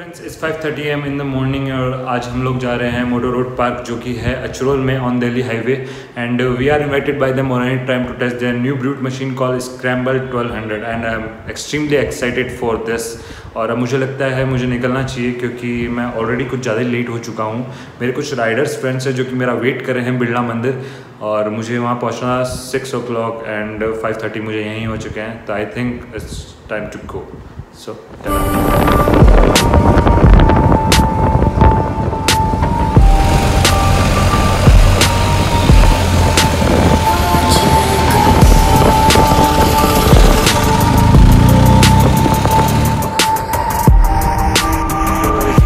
Friends इस 5:30 AM in the morning और आज हम लोग जा रहे हैं मोटो रोड पार्क जो कि है अचरोल में on Delhi highway and we are invited by them on any time to test their new brute machine call scramble 1200 and I am extremely excited for this. और मुझे लगता है मुझे निकलना चाहिए क्योंकि मैं ऑलरेडी कुछ ज़्यादा लेट हो चुका हूँ। मेरे कुछ राइडर्स फ्रेंड्स हैं जो कि मेरा वेट कर रहे हैं बिरला मंदिर और मुझे वहाँ पहुँचना 6 o'clock एंड 5:30 मुझे यहीं हो चुके हैं, तो I think it's time to go. So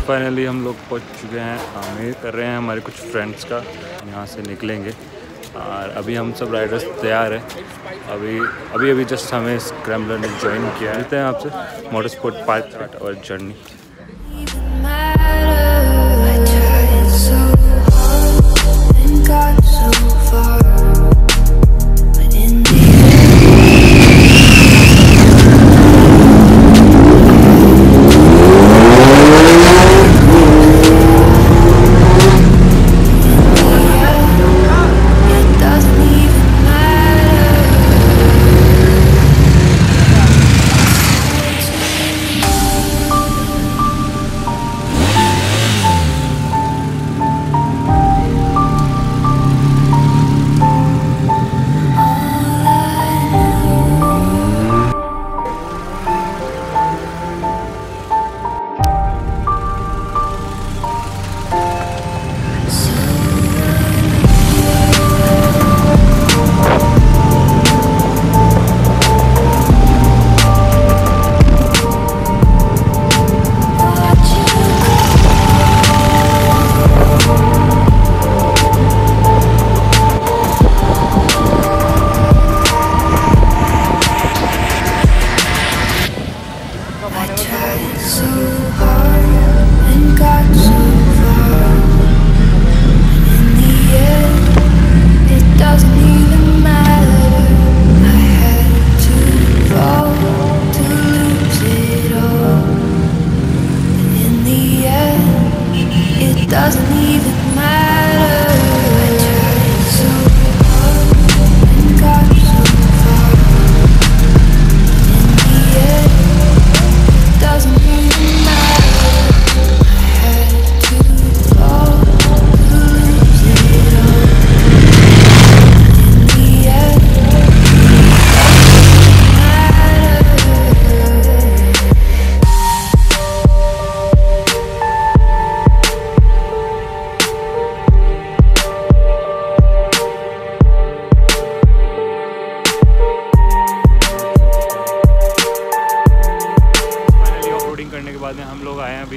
finally हम लोग पहुँच चुके हैं आमिर, कर रहे हैं हमारे कुछ फ्रेंड्स का, यहाँ से निकलेंगे और अभी हम सब राइडर्स तैयार हैं। अभी जस्ट हमें स्क्रैम्बलर ने ज्वाइन किया है। मिलते हैं आपसे मोटर स्पोर्ट पार्क और जर्नी।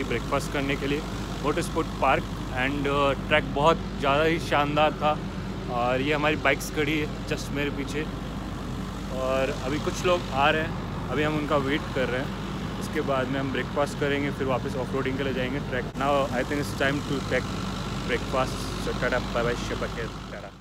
ब्रेकफास्ट करने के लिए motor sport park and track बहुत ज़्यादा ही शानदार था और ये हमारी बाइक्स खड़ी है जस्ट मेरे पीछे और अभी कुछ लोग आ रहे हैं, अभी हम उनका वेट कर रहे हैं। उसके बाद में हम ब्रेकफास्ट करेंगे, फिर वापस ऑफरोडिंग के लिए जाएंगे track. Now I think it's time to take breakfast.